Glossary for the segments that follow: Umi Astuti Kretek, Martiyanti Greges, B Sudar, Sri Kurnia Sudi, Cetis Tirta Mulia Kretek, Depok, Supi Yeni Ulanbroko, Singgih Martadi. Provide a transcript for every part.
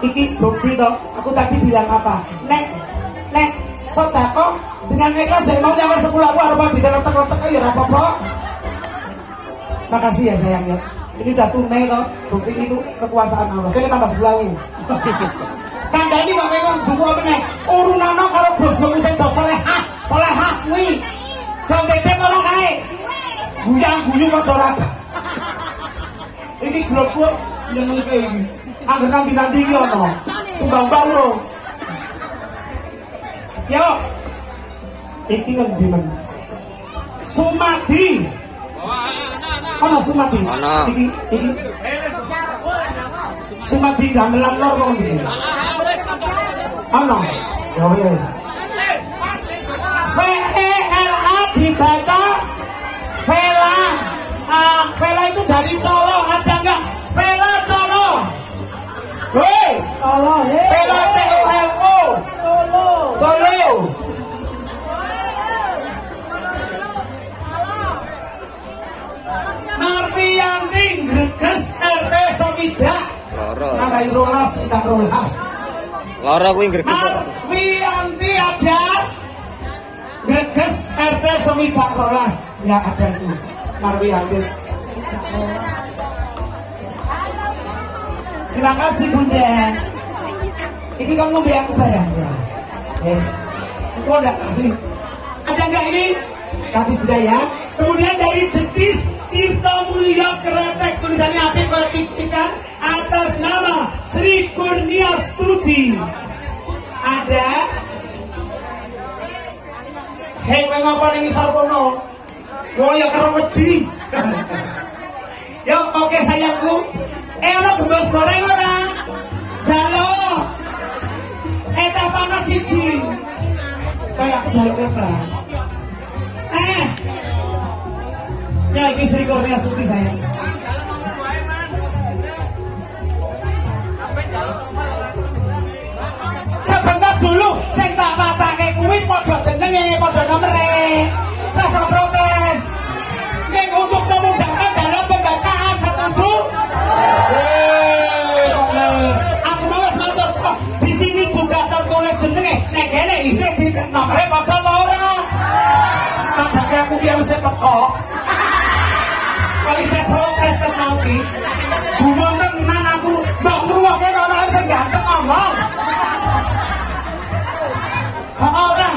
Iki bukti toh, aku tadi bilang apa? Nek, sodako dengan ikhlas dari mau nyawa 10 aku harus di dalam teko-teko ya rapopo. Makasih ya sayang ya. Ini udah tunai toh, bukti itu kekuasaan Allah. Kene tambah 10.000. Kandani kok mengko juku apa nek? Urunana kalau goblok sing salehah, salehah kuwi. Dong bebek ora kae. Guyang-guyu padha ora. Iki grupku yang ngene iki. Angger nanti-nanti iki ono. Sumbang-bang lho. Yo. Iki ngendi men? Sumadi. Ono Sumadi. Iki. Sumadi gamelan lor kok iki. Ono. Yo wis. VELA dibaca Vela. Vela itu dari Colo, ada enggak? Vela Colo. Hei, Colo. Vela COLO. Colo. Colo. Martiyanti Greges RT Samida. Loro. Nang rolas entar rolas. Loro kuwi Greges. Martiyanti ada Greges RT Samida rolas. Ya ada itu. Marwiyanti. Terima kasih Bunda. Ini kamu ngombe aku bayang ya. Yes. Engkau enggak kali. Ada enggak ini? Tapi sudah ya. Kemudian dari Cetis Tirta Mulia Kretek, tulisannya apik vertikal atas nama Sri Kurnia Sudi. Ada. Hei, mengapa ning sarwono? Woyo karo wedi. Ya oke sayangku. Ono gembos goreng ora? Jaluk. Eta panas siji. Kaya jaluk kota. Ya iki Sri Kurnia Sudi sayang. Sebentar dulu, sing tak pacake kuwi padha jenenge, padha nomere. Rasa protes. Nek untuk memudahkan dalam pembacaan setuju. Aku mau semangat kok. Di sini juga tertulis jenenge. Nek kene isih dinomere padha ora. Padahal aku ki wis pekok. Kali saya protes tentang ki. Gumon tenan aku mbok ngruwokke ana sing ganteng ngomong. Ora.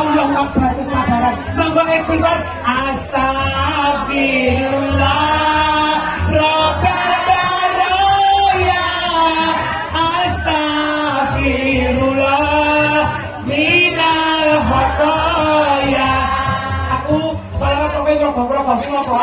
Allah Akbar kesabaran monggo istighfar astagfirullah rabbarallah ya astagfirullah minal khotaya aku selawat kowe grogok-grogok ngopo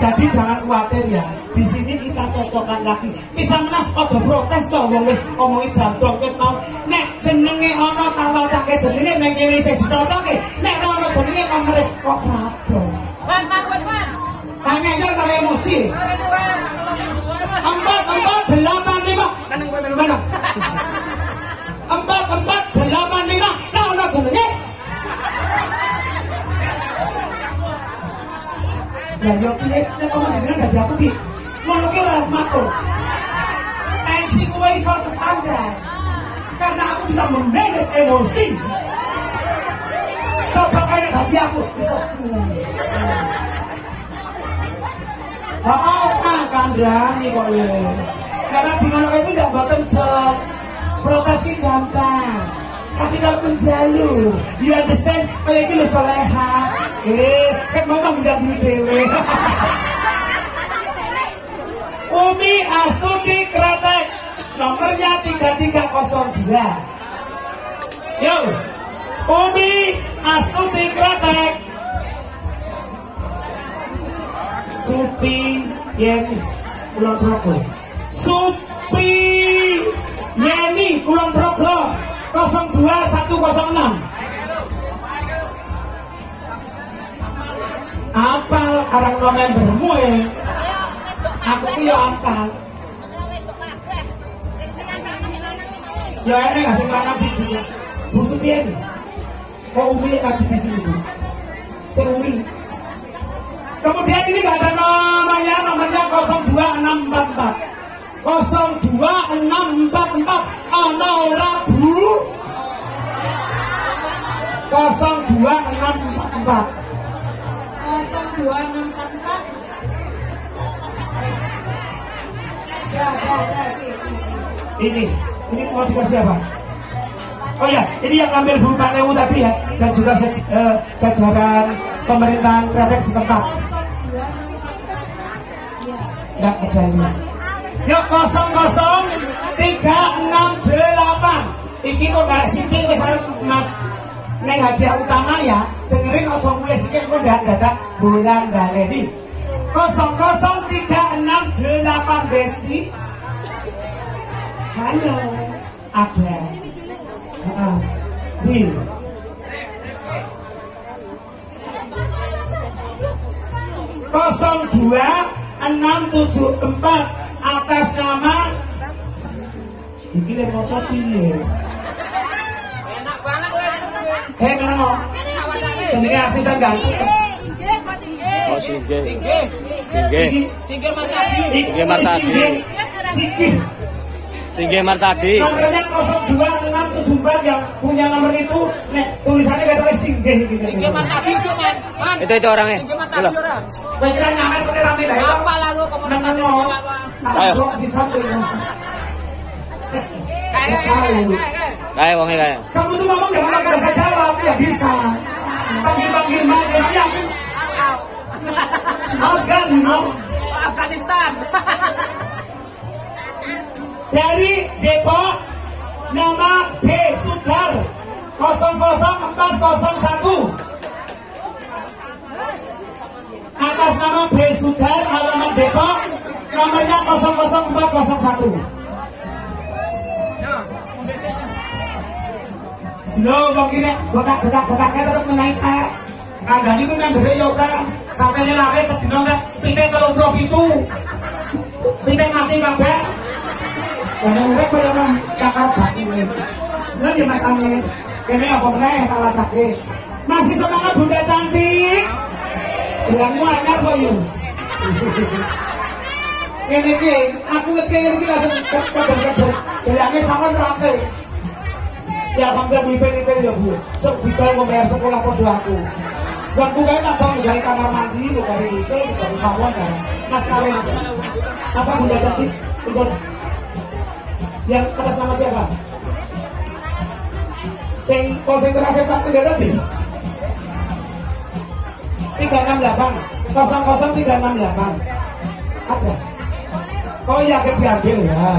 jadi jangan khawatir ya. Di sini kita cocokkan lagi. Bisa menah aja protes to wong wis omongi dandrong wit mau. Nek jenenge ana tawal cake jenenge ning kene sing dicocoke. Nek ana jenenge nomere kok rada. Wan. Tangannya karo emosi. 4 4 8 5. 4 4 8 5. Nek ana jenenge ya yo piye nek omong jenenge dadi aku piye. Monolognya ora matur. Tensi kowe iso standar. Karena aku bisa memanage emosi. Coba kaya dadi aku bisa. Oh, kan kandhani kok ya. Karena di ngono iki ndak boten cocok. Protes iki gampang. Tapi kalau menjalu, you understand? Kayak gini soleha. Kan ngomong bilang dulu dewe. Umi Astuti Kretek, nomornya 3302. Yo, Umi Astuti Kretek, Supi Yeni Ulanbroko, Supi Yeni Ulanbroko 02106. Apal karang nomembermu ya. Aku yo apal. Ya ini kasih lanang siji. Bu Supian. Kok Umi tadi di sini, Bu? Sing Umi. Kemudian ini nggak ada nomornya, nomornya 02644. 02644 Anora Bu 02644. 02644. Ini mau dikasih apa? Oh ya, ini yang ambil Bu Paneu tadi ya, dan juga jajaran pemerintahan Kretek setempat. Nggak ada ini. Yuk 00368. Iki kok gak singkir misalnya neng hadiah utama ya, dengerin ojo mulai singkir kok nggak datang bulan baleni. 00368 Besti. Halo, ada. Bil. Nah, 02674 atas nama. Iki lek maca piye? Enak banget lho. Heh, kenapa? Jenenge asisan gak? Singgih Martadi. Nomornya 02674 yang punya nomor itu, nek tulisannya kayak tulis Singgih gitu. Singgih Martadi itu kan. Itu orangnya. Singgih Martadi orang. Kira nyaman kene rame lah. Apa lalu komunikasi apa? Ayo. Kayak wonge kayak. Kamu tuh ngomong enggak bisa jawab ya bisa. Panggil-panggil manggil ya. Afghanistan dari Depok, nama B Sudar 00401 atas nama B Sudar, alamat Depok, nomornya 00401. Lo mungkin kotak-kotaknya tetap menaik kandang itu membernya yoga sampai nilai sedino nggak pindah ke umroh itu pindah mati kabar karena mereka kaya orang kakak bagi bener ya mas Amin ini apa bener kalah sakit masih semangat bunda cantik bilangmu anyar kok yuk ini aku ngerti ini langsung keber-keber bilangnya sama ramai ya alhamdulillah iben-iben ya bu sebidang membayar sekolah kos aku waktu kaya tak tahu dari kamar mandi, dari itu, dari bawah kan. Mas Karen, apa bunda cantik? Yang atas nama siapa? Sing terakhir tak tidak tadi. 368 00368. Ada. Oh ya diambil ya.